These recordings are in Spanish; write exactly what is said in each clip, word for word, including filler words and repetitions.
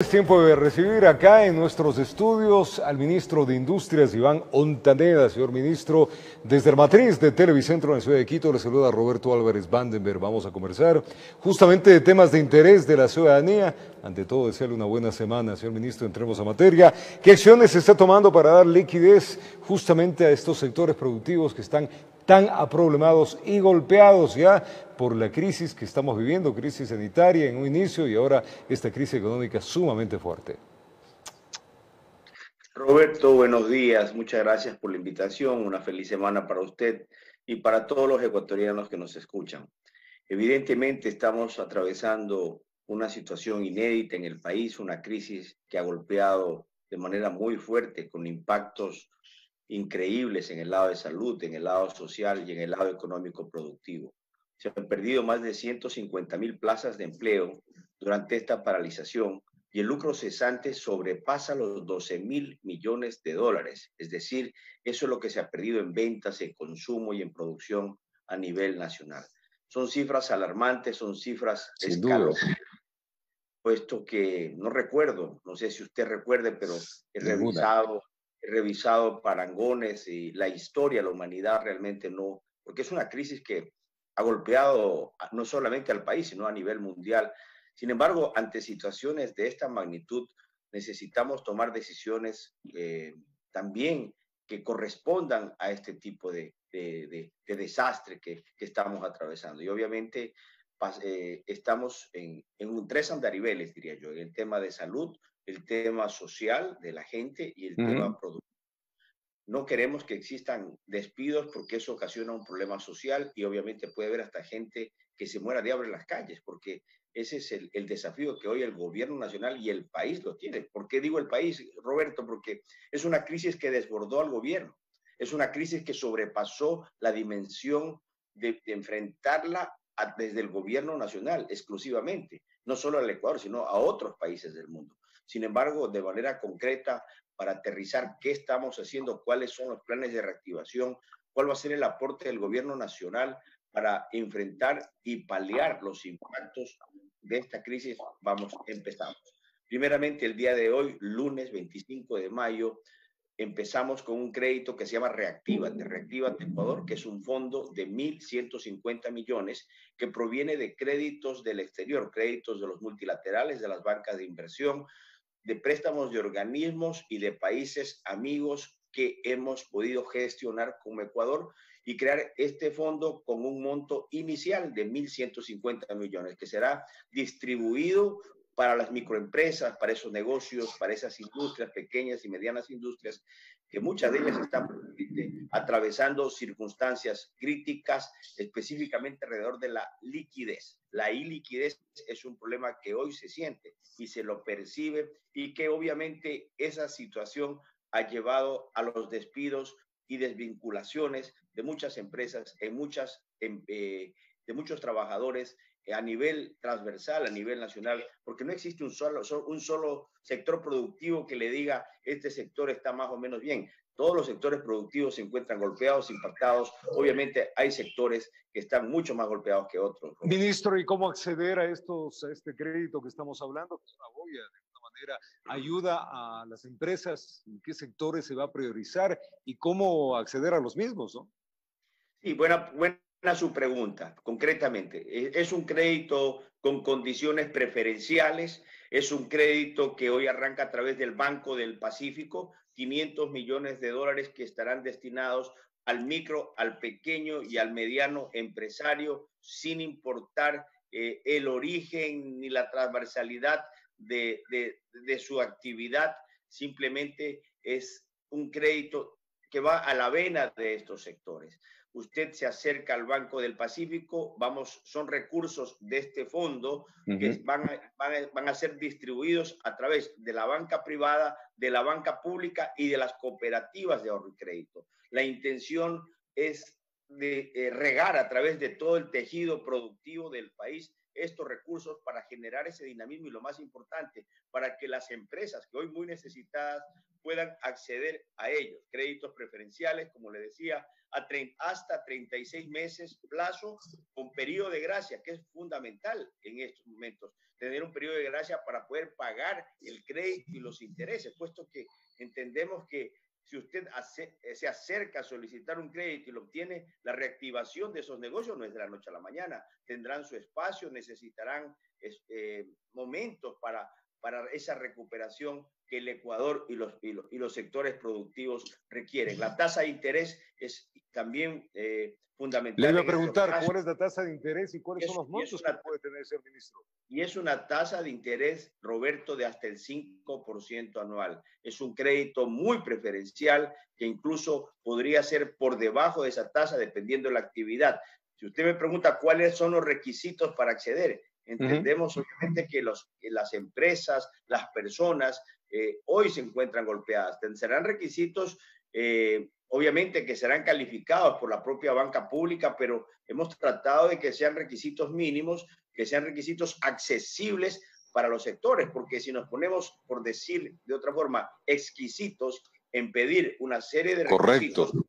Es tiempo de recibir acá en nuestros estudios al ministro de Industrias, Iván Ontaneda. Señor ministro, desde el matriz de Televicentro en la ciudad de Quito, le saluda Roberto Álvarez Vandenberg. Vamos a conversar justamente de temas de interés de la ciudadanía. Ante todo, desearle una buena semana. Señor ministro, entremos a materia. ¿Qué acciones se está tomando para dar liquidez justamente a estos sectores productivos que están tan aproblemados y golpeados ya por la crisis que estamos viviendo, crisis sanitaria en un inicio y ahora esta crisis económica sumamente fuerte? Roberto, buenos días, muchas gracias por la invitación, una feliz semana para usted y para todos los ecuatorianos que nos escuchan. Evidentemente estamos atravesando una situación inédita en el país, una crisis que ha golpeado de manera muy fuerte con impactos increíbles en el lado de salud, en el lado social y en el lado económico productivo. Se han perdido más de ciento cincuenta mil plazas de empleo durante esta paralización y el lucro cesante sobrepasa los doce mil millones de dólares. Es decir, eso es lo que se ha perdido en ventas, en consumo y en producción a nivel nacional. Son cifras alarmantes, son cifras escalofriantes, puesto que no recuerdo, no sé si usted recuerde, pero he revisado... He revisado parangones y la historia, la humanidad realmente no, porque es una crisis que ha golpeado no solamente al país, sino a nivel mundial. Sin embargo, ante situaciones de esta magnitud, necesitamos tomar decisiones eh, también que correspondan a este tipo de, de, de, de desastre que, que estamos atravesando. Y obviamente eh, estamos en, en un tres andariveles, diría yo, en el tema de salud, el tema social de la gente y el uh-huh. tema productivo. No queremos que existan despidos porque eso ocasiona un problema social y obviamente puede haber hasta gente que se muera de hambre en las calles, porque ese es el, el desafío que hoy el gobierno nacional y el país lo tienen. ¿Por qué digo el país, Roberto? Porque es una crisis que desbordó al gobierno. Es una crisis que sobrepasó la dimensión de, de enfrentarla a, desde el gobierno nacional exclusivamente, no solo al Ecuador, sino a otros países del mundo. Sin embargo, de manera concreta, para aterrizar qué estamos haciendo, cuáles son los planes de reactivación, cuál va a ser el aporte del gobierno nacional para enfrentar y paliar los impactos de esta crisis, vamos, empezamos. Primeramente, el día de hoy, lunes veinticinco de mayo, empezamos con un crédito que se llama Reactiva, de Reactiva Ecuador, que es un fondo de mil ciento cincuenta millones que proviene de créditos del exterior, créditos de los multilaterales, de las bancas de inversión, de préstamos de organismos y de países amigos que hemos podido gestionar como Ecuador y crear este fondo con un monto inicial de mil ciento cincuenta millones que será distribuido para las microempresas, para esos negocios, para esas industrias, pequeñas y medianas industrias, que muchas de ellas están atravesando circunstancias críticas, específicamente alrededor de la liquidez. La iliquidez es un problema que hoy se siente y se lo percibe y que obviamente esa situación ha llevado a los despidos y desvinculaciones de muchas empresas, en muchas, en, eh, de muchos trabajadores, a nivel transversal, a nivel nacional, porque no existe un solo, un solo sector productivo que le diga este sector está más o menos bien. Todos los sectores productivos se encuentran golpeados, impactados. Obviamente hay sectores que están mucho más golpeados que otros. Ministro, ¿y cómo acceder a, estos, a este crédito que estamos hablando? Es una boya, de alguna manera. ¿Ayuda a las empresas? ¿En qué sectores se va a priorizar? ¿Y cómo acceder a los mismos? ¿No? Sí, buena buena. A su pregunta, concretamente, es un crédito con condiciones preferenciales, es un crédito que hoy arranca a través del Banco del Pacífico, quinientos millones de dólares que estarán destinados al micro, al pequeño y al mediano empresario, sin importar eh, el origen ni la transversalidad de, de, de su actividad, simplemente es un crédito que va a la vena de estos sectores. Usted se acerca al Banco del Pacífico, vamos, son recursos de este fondo uh-huh. que van a, van, a, van a ser distribuidos a través de la banca privada, de la banca pública y de las cooperativas de ahorro y crédito. La intención es de eh, regar a través de todo el tejido productivo del país estos recursos para generar ese dinamismo y lo más importante, para que las empresas que hoy muy necesitadas puedan acceder a ellos. Créditos preferenciales, como le decía, a hasta treinta y seis meses plazo con periodo de gracia, que es fundamental en estos momentos, tener un periodo de gracia para poder pagar el crédito y los intereses, puesto que entendemos que si usted hace, se acerca a solicitar un crédito y lo obtiene, la reactivación de esos negocios no es de la noche a la mañana. Tendrán su espacio, necesitarán eh, momentos para, para esa recuperación que el Ecuador y los, y los, y los sectores productivos requieren. La tasa de interés es también eh, fundamental. Le voy a preguntar cuál es la tasa de interés y cuáles son los montos que puede tener ese ministro. Y es una tasa de interés, Roberto, de hasta el cinco por ciento anual. Es un crédito muy preferencial que incluso podría ser por debajo de esa tasa dependiendo de la actividad. Si usted me pregunta cuáles son los requisitos para acceder, entendemos uh-huh. obviamente que, los, que las empresas, las personas, eh, hoy se encuentran golpeadas. Serán requisitos, eh, obviamente, que serán calificados por la propia banca pública, pero hemos tratado de que sean requisitos mínimos, que sean requisitos accesibles para los sectores, porque si nos ponemos, por decir de otra forma, exquisitos en pedir una serie de requisitos, correcto,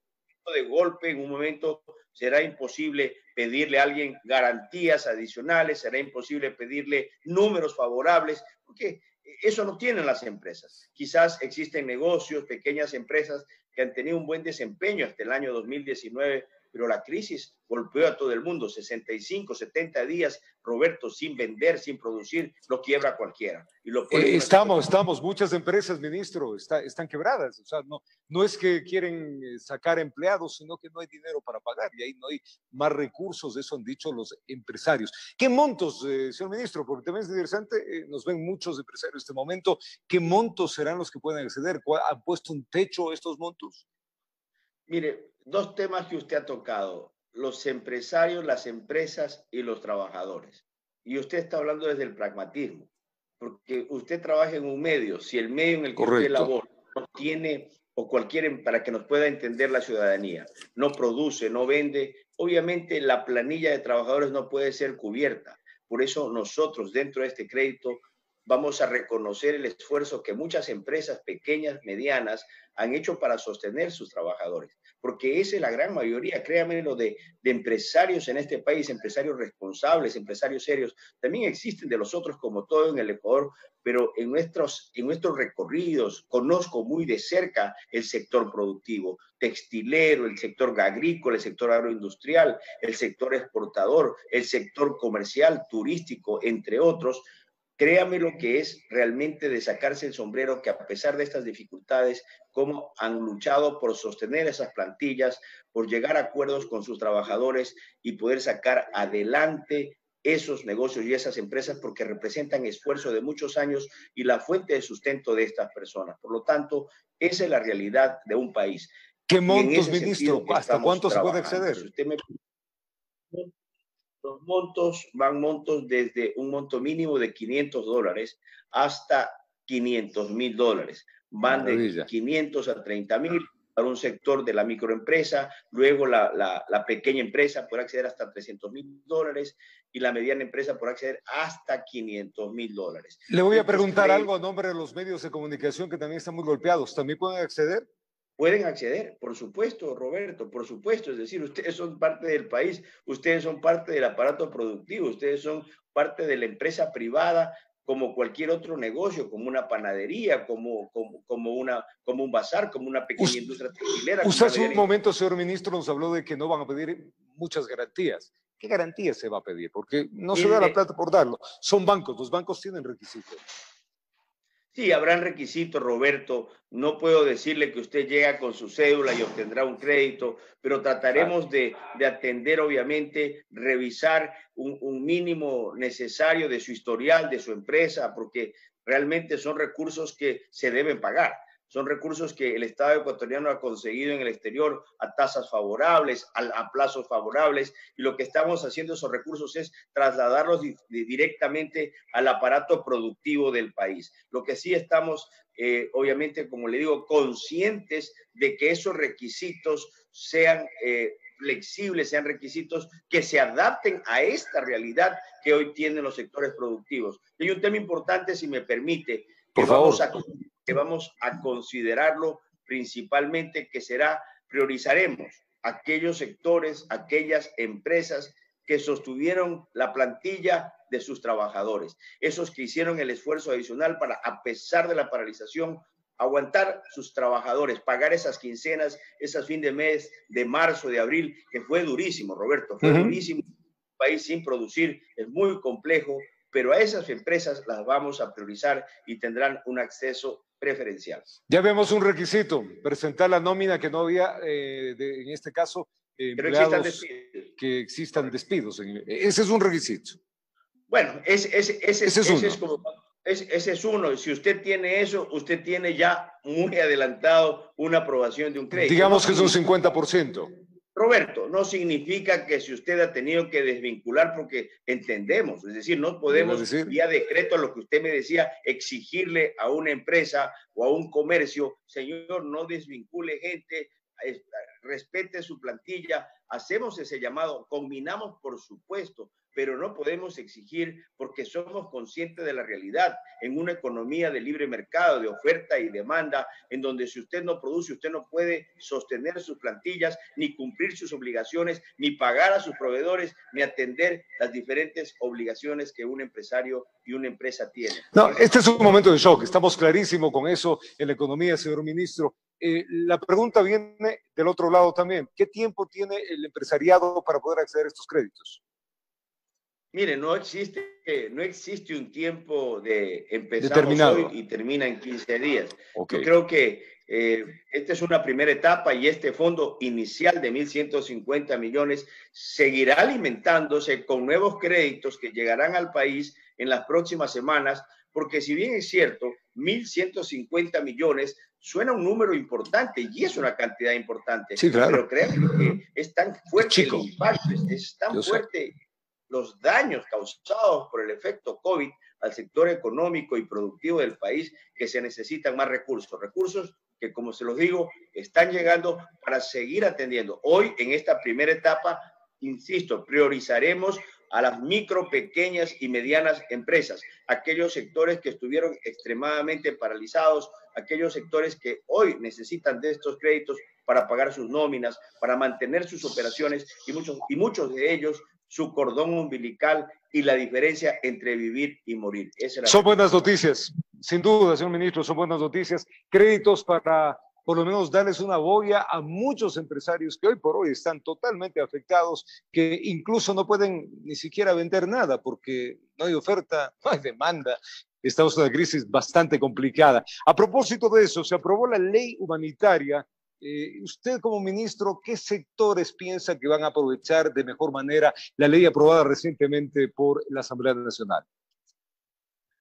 de golpe en un momento será imposible pedirle a alguien garantías adicionales, será imposible pedirle números favorables, porque eso no tienen las empresas. Quizás existen negocios, pequeñas empresas que han tenido un buen desempeño hasta el año dos mil diecinueve, pero la crisis golpeó a todo el mundo. sesenta y cinco, setenta días, Roberto, sin vender, sin producir, lo quiebra cualquiera. Y lo eh, estamos, estamos, muchas empresas, ministro, está, están quebradas. O sea, no, no es que quieren sacar empleados, sino que no hay dinero para pagar y ahí no hay más recursos, eso han dicho los empresarios. ¿Qué montos, eh, señor ministro? Porque también es interesante, eh, nos ven muchos empresarios en este momento. ¿Qué montos serán los que pueden acceder? ¿Han puesto un techo a estos montos? Mire, dos temas que usted ha tocado, los empresarios, las empresas y los trabajadores. Y usted está hablando desde el pragmatismo, porque usted trabaja en un medio, si el medio en el que usted labora no tiene, o cualquier, para que nos pueda entender la ciudadanía, no produce, no vende, obviamente la planilla de trabajadores no puede ser cubierta. Por eso nosotros, dentro de este crédito, vamos a reconocer el esfuerzo que muchas empresas pequeñas, medianas, han hecho para sostener sus trabajadores. Porque esa es la gran mayoría, créanme, lo de, de empresarios en este país, empresarios responsables, empresarios serios. También existen de los otros, como todo en el Ecuador, pero en nuestros, en nuestros recorridos conozco muy de cerca el sector productivo, textilero, el sector agrícola, el sector agroindustrial, el sector exportador, el sector comercial, turístico, entre otros. Créame lo que es realmente de sacarse el sombrero que a pesar de estas dificultades, cómo han luchado por sostener esas plantillas, por llegar a acuerdos con sus trabajadores y poder sacar adelante esos negocios y esas empresas porque representan esfuerzo de muchos años y la fuente de sustento de estas personas. Por lo tanto, esa es la realidad de un país. ¿Qué montos, ministro? ¿Hasta cuánto se puede acceder? Si usted me... Los montos van montos desde un monto mínimo de quinientos dólares hasta quinientos mil dólares. Van Maravilla. De quinientos a treinta mil para un sector de la microempresa, luego la, la, la pequeña empresa puede acceder hasta trescientos mil dólares y la mediana empresa puede acceder hasta quinientos mil dólares. Le voy a preguntar Entonces, algo a nombre de los medios de comunicación que también están muy golpeados. ¿También pueden acceder? Pueden acceder, por supuesto, Roberto, por supuesto. Es decir, ustedes son parte del país, ustedes son parte del aparato productivo, ustedes son parte de la empresa privada, como cualquier otro negocio, como una panadería, como, como, como, una, como un bazar, como una pequeña Ust, industria textilera. Usted hace un momento, señor ministro, nos habló de que no van a pedir muchas garantías. ¿Qué garantías se va a pedir? Porque no se da la plata por darlo. Son bancos, los bancos tienen requisitos. Sí, habrán requisitos, Roberto. No puedo decirle que usted llega con su cédula y obtendrá un crédito, pero trataremos de, de atender, obviamente, revisar un, un mínimo necesario de su historial, de su empresa, porque realmente son recursos que se deben pagar. Son recursos que el Estado ecuatoriano ha conseguido en el exterior a tasas favorables, a, a plazos favorables, y lo que estamos haciendo esos recursos es trasladarlos di, di, directamente al aparato productivo del país. Lo que sí estamos, eh, obviamente, como le digo, conscientes de que esos requisitos sean eh, flexibles, sean requisitos que se adapten a esta realidad que hoy tienen los sectores productivos. Y hay un tema importante, si me permite, que vamos a, que vamos a considerarlo principalmente, que será, priorizaremos aquellos sectores, aquellas empresas que sostuvieron la plantilla de sus trabajadores, esos que hicieron el esfuerzo adicional para, a pesar de la paralización, aguantar sus trabajadores, pagar esas quincenas, esas fin de mes, de marzo, de abril, que fue durísimo, Roberto, fue uh-huh. durísimo. Un país sin producir es muy complejo, pero a esas empresas las vamos a priorizar y tendrán un acceso preferencial. Ya vemos un requisito, presentar la nómina que no había, eh, de, en este caso, eh, empleados existan que existan despidos. Ese es un requisito. Bueno, ese, ese, ese, ese, es, ese es como... Ese es uno. Si usted tiene eso, usted tiene ya muy adelantado una aprobación de un crédito. Digamos que es un cincuenta por ciento. Roberto, no significa que si usted ha tenido que desvincular, porque entendemos, es decir, no podemos vía decreto, a lo que usted me decía, exigirle a una empresa o a un comercio, señor, no desvincule gente, respete su plantilla. Hacemos ese llamado, combinamos, por supuesto, pero no podemos exigir, porque somos conscientes de la realidad en una economía de libre mercado, de oferta y demanda, en donde si usted no produce, usted no puede sostener sus plantillas, ni cumplir sus obligaciones, ni pagar a sus proveedores, ni atender las diferentes obligaciones que un empresario y una empresa tiene. No, este es un momento de shock, estamos clarísimo con eso en la economía, señor ministro. Eh, la pregunta viene del otro lado también. ¿Qué tiempo tiene el empresariado para poder acceder a estos créditos? Mire, no existe, no existe un tiempo de empezar hoy y termina en quince días. Okay. Yo creo que eh, esta es una primera etapa, y este fondo inicial de mil ciento cincuenta millones seguirá alimentándose con nuevos créditos que llegarán al país en las próximas semanas, porque si bien es cierto, mil ciento cincuenta millones suena un número importante y es una cantidad importante. Sí, claro. Pero créanme que es tan fuerte el impacto, es tan Yo fuerte... Sé. los daños causados por el efecto COVID al sector económico y productivo del país, que se necesitan más recursos, recursos que, como se los digo, están llegando para seguir atendiendo. Hoy, en esta primera etapa, insisto, priorizaremos a las micro, pequeñas y medianas empresas, aquellos sectores que estuvieron extremadamente paralizados, aquellos sectores que hoy necesitan de estos créditos para pagar sus nóminas, para mantener sus operaciones, y muchos, y muchos de ellos su cordón umbilical y la diferencia entre vivir y morir. Esa son buenas noticias, sin duda, señor ministro, son buenas noticias. Créditos para, por lo menos, darles una boya a muchos empresarios que hoy por hoy están totalmente afectados, que incluso no pueden ni siquiera vender nada porque no hay oferta, no hay demanda. Estamos en una crisis bastante complicada. A propósito de eso, se aprobó la ley humanitaria. Eh, usted, como ministro, ¿qué sectores piensa que van a aprovechar de mejor manera la ley aprobada recientemente por la Asamblea Nacional?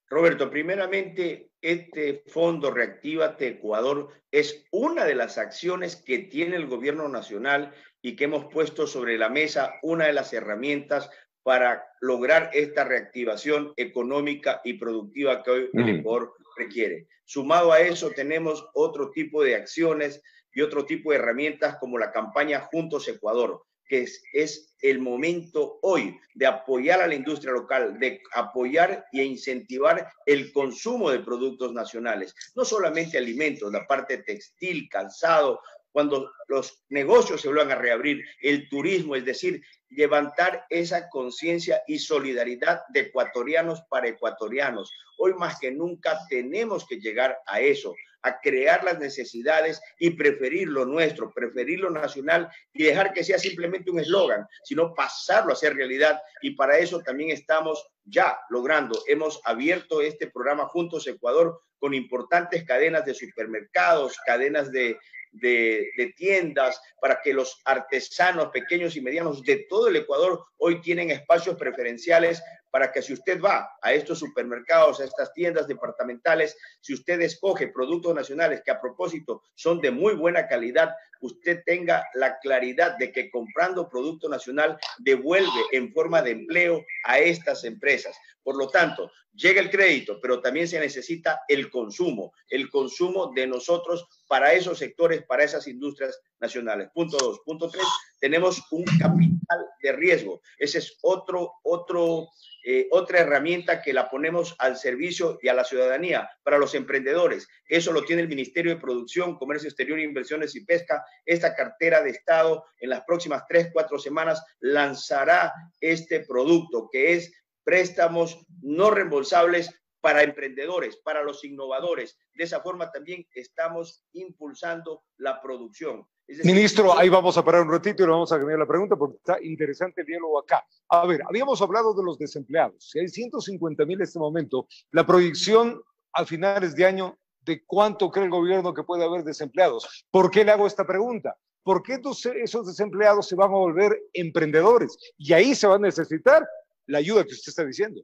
Roberto, primeramente, este fondo Reactiva Ecuador es una de las acciones que tiene el gobierno nacional y que hemos puesto sobre la mesa, una de las herramientas para lograr esta reactivación económica y productiva que hoy el Ecuador requiere. Sumado a eso, tenemos otro tipo de acciones y otro tipo de herramientas, como la campaña Juntos Ecuador, que es, es el momento hoy de apoyar a la industria local, de apoyar e incentivar el consumo de productos nacionales, no solamente alimentos, la parte textil, calzado, cuando los negocios se vuelvan a reabrir, el turismo, es decir, levantar esa conciencia y solidaridad de ecuatorianos para ecuatorianos. Hoy más que nunca tenemos que llegar a eso, a crear las necesidades y preferir lo nuestro, preferir lo nacional, y dejar que sea simplemente un eslogan, sino pasarlo a ser realidad, y para eso también estamos ya logrando. Hemos abierto este programa Juntos Ecuador con importantes cadenas de supermercados, cadenas de, de, de tiendas, para que los artesanos pequeños y medianos de todo el Ecuador hoy tienen espacios preferenciales, para que si usted va a estos supermercados, a estas tiendas departamentales, si usted escoge productos nacionales que, a propósito, son de muy buena calidad, usted tenga la claridad de que comprando producto nacional devuelve en forma de empleo a estas empresas. Por lo tanto, llega el crédito, pero también se necesita el consumo, el consumo de nosotros para esos sectores, para esas industrias nacionales. Punto dos. Punto tres, tenemos un capital de riesgo. Ese es otro, otro, eh, otra herramienta que la ponemos al servicio y a la ciudadanía, para los emprendedores. Eso lo tiene el Ministerio de Producción, Comercio Exterior, Inversiones y Pesca. Esta cartera de Estado en las próximas tres, cuatro semanas lanzará este producto, que es préstamos no reembolsables para emprendedores, para los innovadores. De esa forma también estamos impulsando la producción. Es decir, Ministro, ahí vamos a parar un ratito y le vamos a cambiar la pregunta porque está interesante el diálogo acá. A ver, habíamos hablado de los desempleados. Si hay ciento cincuenta mil en este momento, la proyección a finales de año de cuánto cree el gobierno que puede haber desempleados. ¿Por qué le hago esta pregunta? Porque entonces esos desempleados se van a volver emprendedores y ahí se va a necesitar la ayuda que usted está diciendo.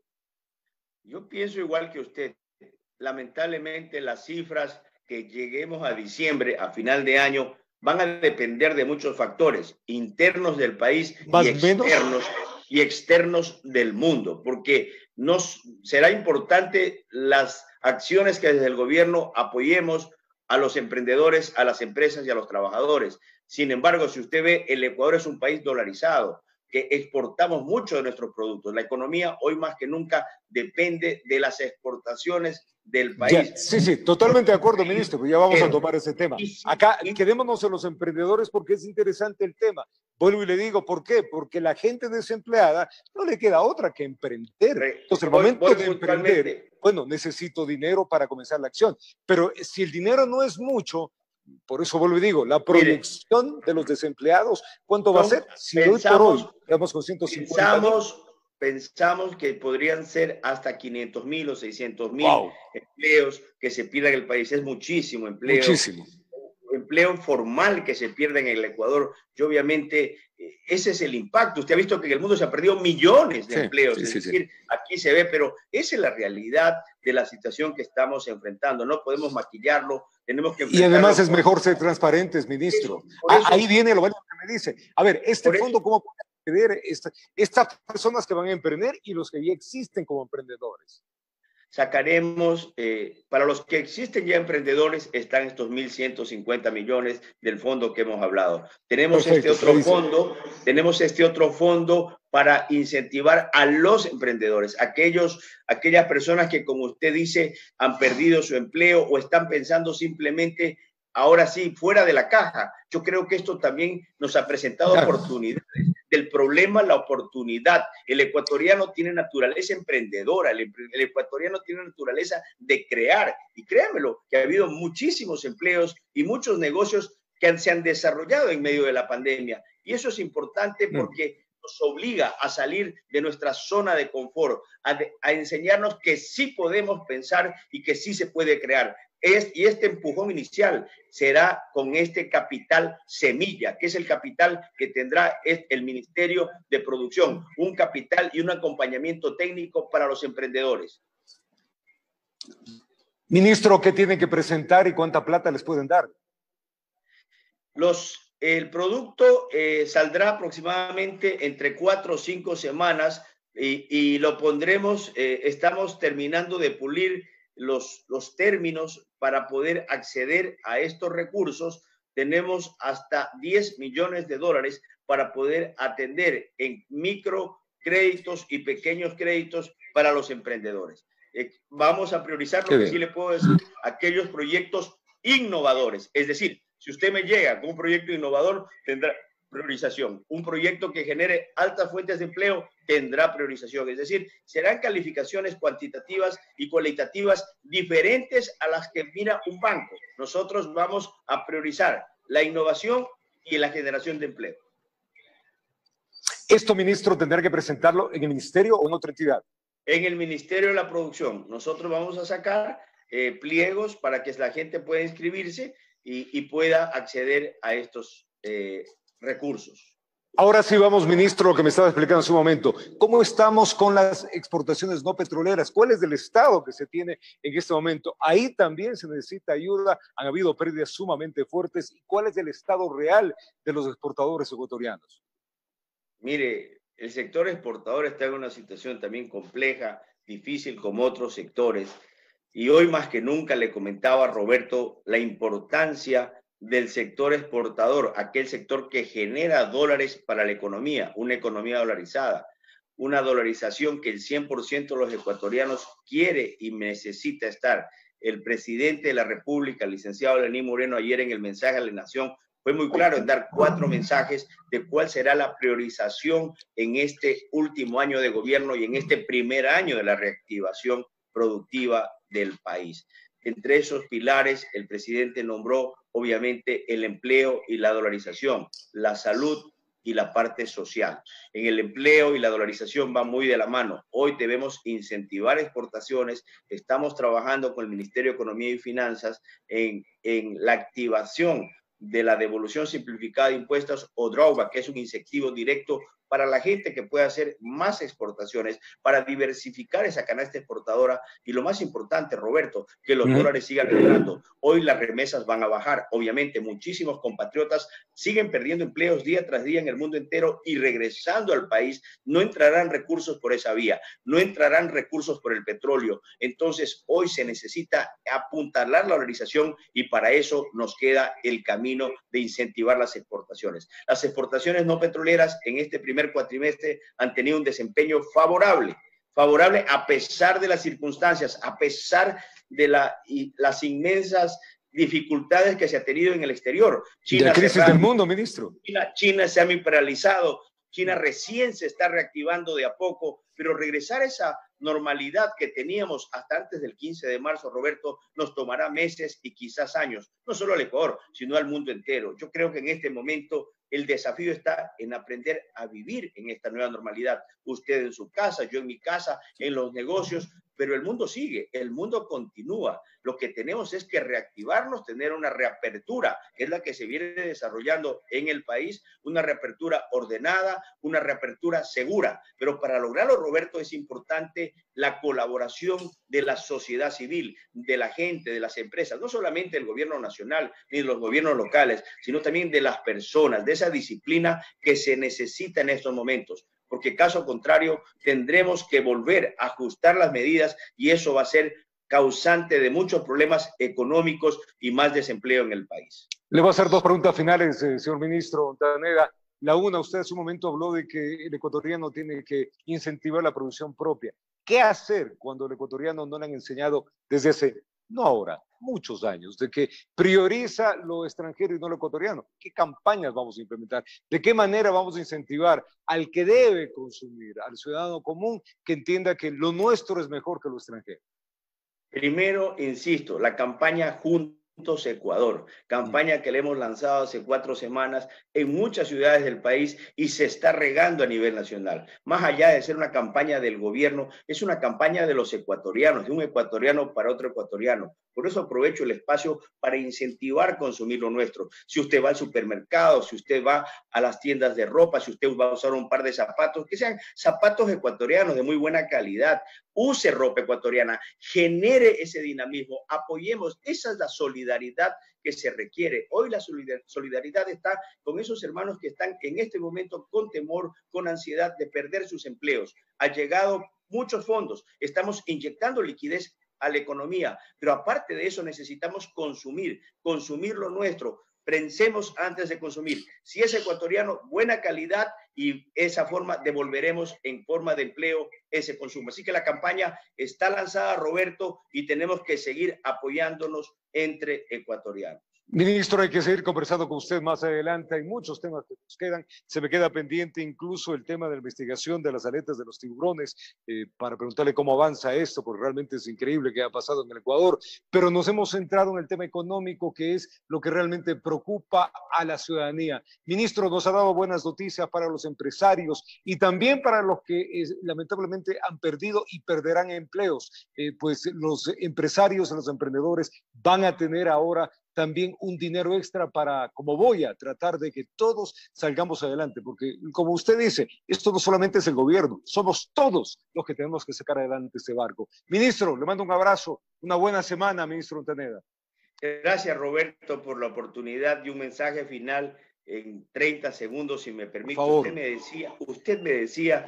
Yo pienso igual que usted. Lamentablemente, las cifras que lleguemos a diciembre, a final de año, van a depender de muchos factores internos del país y externos, y externos del mundo, porque nos será importante las acciones que desde el gobierno apoyemos a los emprendedores, a las empresas y a los trabajadores. Sin embargo, si usted ve, el Ecuador es un país dolarizado, que exportamos mucho de nuestros productos. La economía hoy más que nunca depende de las exportaciones del país. Ya, sí, sí, totalmente de acuerdo, ministro, pues ya vamos a tomar ese tema. Acá quedémonos en los emprendedores porque es interesante el tema. Vuelvo y le digo, ¿por qué? Porque la gente desempleada no le queda otra que emprender. Entonces, el momento voy, voy de emprender, bueno, necesito dinero para comenzar la acción, pero si el dinero no es mucho, por eso vuelvo y digo, la proyección Miren, de los desempleados, ¿cuánto va a ser? Si pensamos, hoy por hoy, digamos, con ciento cincuenta pensamos, pensamos que podrían ser hasta quinientos mil o seiscientos mil wow. empleos que se pierdan en el país. Es muchísimo empleo. Muchísimo. Empleo formal que se pierde en el Ecuador. Y obviamente ese es el impacto. Usted ha visto que en el mundo se han perdido millones de sí, empleos. Sí, es sí, decir, sí. Aquí se ve, pero esa es la realidad de la situación que estamos enfrentando. No podemos maquillarlo. Tenemos que y además es mejor ser transparentes, ministro. Eso, eso, ahí viene lo que me dice. A ver, este fondo, ¿cómo puede acceder esta, estas personas que van a emprender y los que ya existen como emprendedores? Sacaremos, eh, para los que existen ya emprendedores, están estos mil ciento cincuenta millones del fondo que hemos hablado. Tenemos Perfecto, este otro fondo, tenemos este otro fondo para incentivar a los emprendedores, aquellos, aquellas personas que, como usted dice, han perdido su empleo o están pensando simplemente, ahora sí, fuera de la caja. Yo creo que esto también nos ha presentado claro. oportunidades. Del problema, la oportunidad. El ecuatoriano tiene naturaleza emprendedora, el, el ecuatoriano tiene naturaleza de crear. Y créanmelo, que ha habido muchísimos empleos y muchos negocios que han, se han desarrollado en medio de la pandemia. Y eso es importante porque nos obliga a salir de nuestra zona de confort, a, a enseñarnos que sí podemos pensar y que sí se puede crear. Es, y este empujón inicial será con este capital semilla, que es el capital que tendrá el Ministerio de Producción, un capital y un acompañamiento técnico para los emprendedores. Ministro, ¿qué tienen que presentar y cuánta plata les pueden dar? Los, el producto eh, saldrá aproximadamente entre cuatro o cinco semanas y, y lo pondremos, eh, estamos terminando de pulir Los, los términos para poder acceder a estos recursos. Tenemos hasta diez millones de dólares para poder atender en microcréditos y pequeños créditos para los emprendedores. Eh, vamos a priorizar, lo que sí le puedo decir, aquellos proyectos innovadores. Es decir, si usted me llega con un proyecto innovador, tendrá priorización. Un proyecto que genere altas fuentes de empleo tendrá priorización. Es decir, serán calificaciones cuantitativas y cualitativas diferentes a las que mira un banco. Nosotros vamos a priorizar la innovación y la generación de empleo. ¿Esto, ministro, tendrá que presentarlo en el ministerio o en otra entidad? En el Ministerio de la Producción. Nosotros vamos a sacar eh, pliegos para que la gente pueda inscribirse y, y pueda acceder a estos eh, recursos. Ahora sí vamos, ministro, lo que me estaba explicando hace un momento. ¿Cómo estamos con las exportaciones no petroleras? ¿Cuál es el estado que se tiene en este momento? Ahí también se necesita ayuda. Han habido pérdidas sumamente fuertes. ¿Y cuál es el estado real de los exportadores ecuatorianos? Mire, el sector exportador está en una situación también compleja, difícil como otros sectores. Y hoy más que nunca le comentaba a Roberto la importancia del sector exportador, aquel sector que genera dólares para la economía, una economía dolarizada, una dolarización que el cien por ciento de los ecuatorianos quiere y necesita estar. El presidente de la República, el licenciado Lenín Moreno, ayer en el mensaje a la Nación, fue muy claro en dar cuatro mensajes de cuál será la priorización en este último año de gobierno y en este primer año de la reactivación productiva del país. Entre esos pilares, el presidente nombró, obviamente, el empleo y la dolarización, la salud y la parte social. En el empleo y la dolarización va muy de la mano. Hoy debemos incentivar exportaciones. Estamos trabajando con el Ministerio de Economía y Finanzas en, en la activación de la devolución simplificada de impuestos o Drawback, que es un incentivo directo para la gente que pueda hacer más exportaciones, para diversificar esa canasta exportadora y lo más importante, Roberto, que los dólares sigan entrando. Hoy las remesas van a bajar. Obviamente, muchísimos compatriotas siguen perdiendo empleos día tras día en el mundo entero y regresando al país no entrarán recursos por esa vía, no entrarán recursos por el petróleo. Entonces, hoy se necesita apuntalar la valorización y para eso nos queda el camino de incentivar las exportaciones. Las exportaciones no petroleras en este primer cuatrimestre han tenido un desempeño favorable, favorable a pesar de las circunstancias, a pesar de la, y las inmensas dificultades que se ha tenido en el exterior. China, la crisis del mundo, ministro. China, China se ha imperializado, China recién se está reactivando de a poco, pero regresar a esa normalidad que teníamos hasta antes del quince de marzo, Roberto, nos tomará meses y quizás años, no solo al Ecuador, sino al mundo entero. Yo creo que en este momento el desafío está en aprender a vivir en esta nueva normalidad. Usted en su casa, yo en mi casa, en los negocios, pero el mundo sigue, el mundo continúa. Lo que tenemos es que reactivarnos, tener una reapertura, que es la que se viene desarrollando en el país, una reapertura ordenada, una reapertura segura. Pero para lograrlo, Roberto, es importante la colaboración de la sociedad civil, de la gente, de las empresas, no solamente del gobierno nacional ni de los gobiernos locales, sino también de las personas, de esa disciplina que se necesita en estos momentos. Porque caso contrario tendremos que volver a ajustar las medidas y eso va a ser causante de muchos problemas económicos y más desempleo en el país. Le voy a hacer dos preguntas finales, eh, señor ministro Ontaneda. La una, usted hace un momento habló de que el ecuatoriano tiene que incentivar la producción propia. ¿Qué hacer cuando el ecuatoriano no le han enseñado desde hace, no ahora, muchos años, de que prioriza lo extranjero y no lo ecuatoriano? ¿Qué campañas vamos a implementar? ¿De qué manera vamos a incentivar al que debe consumir, al ciudadano común, que entienda que lo nuestro es mejor que lo extranjero? Primero, insisto, la campaña Juntos Ecuador, campaña que le hemos lanzado hace cuatro semanas en muchas ciudades del país y se está regando a nivel nacional. Más allá de ser una campaña del gobierno, es una campaña de los ecuatorianos, de un ecuatoriano para otro ecuatoriano. Por eso aprovecho el espacio para incentivar consumir lo nuestro. Si usted va al supermercado, si usted va a las tiendas de ropa, si usted va a usar un par de zapatos, que sean zapatos ecuatorianos de muy buena calidad, use ropa ecuatoriana, genere ese dinamismo, apoyemos. Esa es la solidaridad que se requiere. Hoy la solidaridad está con esos hermanos que están en este momento con temor, con ansiedad de perder sus empleos. Ha llegado muchos fondos, estamos inyectando liquidez a la economía, pero aparte de eso necesitamos consumir, consumir lo nuestro. Pensemos antes de consumir. Si es ecuatoriano, buena calidad y esa forma devolveremos en forma de empleo ese consumo. Así que la campaña está lanzada, Roberto, y tenemos que seguir apoyándonos entre ecuatorianos. Ministro, hay que seguir conversando con usted más adelante. Hay muchos temas que nos quedan. Se me queda pendiente incluso el tema de la investigación de las aletas de los tiburones eh, para preguntarle cómo avanza esto, porque realmente es increíble que ha pasado en el Ecuador. Pero nos hemos centrado en el tema económico, que es lo que realmente preocupa a la ciudadanía. Ministro, nos ha dado buenas noticias para los empresarios y también para los que eh, lamentablemente han perdido y perderán empleos. Eh, pues los empresarios, los emprendedores van a tener ahora también un dinero extra para, como voy a tratar de que todos salgamos adelante, porque como usted dice, esto no solamente es el gobierno, somos todos los que tenemos que sacar adelante este barco. Ministro, le mando un abrazo, una buena semana, ministro Ontaneda. Gracias, Roberto, por la oportunidad y un mensaje final en treinta segundos, si me permite. Usted me decía, usted me decía,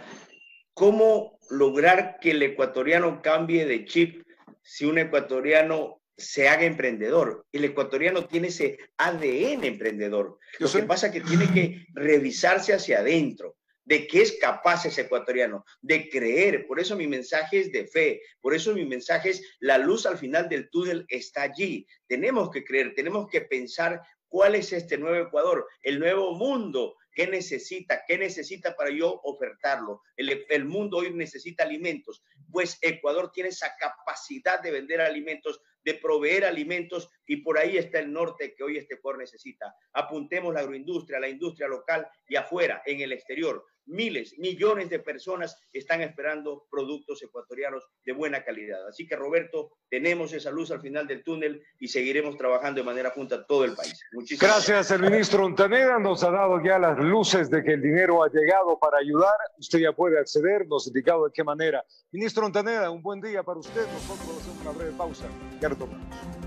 ¿cómo lograr que el ecuatoriano cambie de chip si un ecuatoriano se haga emprendedor. El ecuatoriano tiene ese A D N emprendedor. Lo que pasa es que tiene que revisarse hacia adentro, de qué es capaz ese ecuatoriano, de creer. Por eso mi mensaje es de fe, por eso mi mensaje es la luz al final del túnel está allí. Tenemos que creer, tenemos que pensar cuál es este nuevo Ecuador, el nuevo mundo. ¿Qué necesita? ¿Qué necesita para yo ofertarlo? El, el mundo hoy necesita alimentos. Pues Ecuador tiene esa capacidad de vender alimentos, de proveer alimentos, y por ahí está el norte que hoy este Ecuador necesita. Apuntemos la agroindustria, la industria local y afuera, en el exterior. Miles, millones de personas están esperando productos ecuatorianos de buena calidad. Así que, Roberto, tenemos esa luz al final del túnel y seguiremos trabajando de manera junta todo el país. Muchísimas gracias. El ministro Ontaneda nos ha dado ya las luces de que el dinero ha llegado para ayudar. Usted ya puede acceder, nos ha indicado de qué manera. Ministro Ontaneda, un buen día para usted. Nosotros hacemos una breve pausa. Ya retornamos.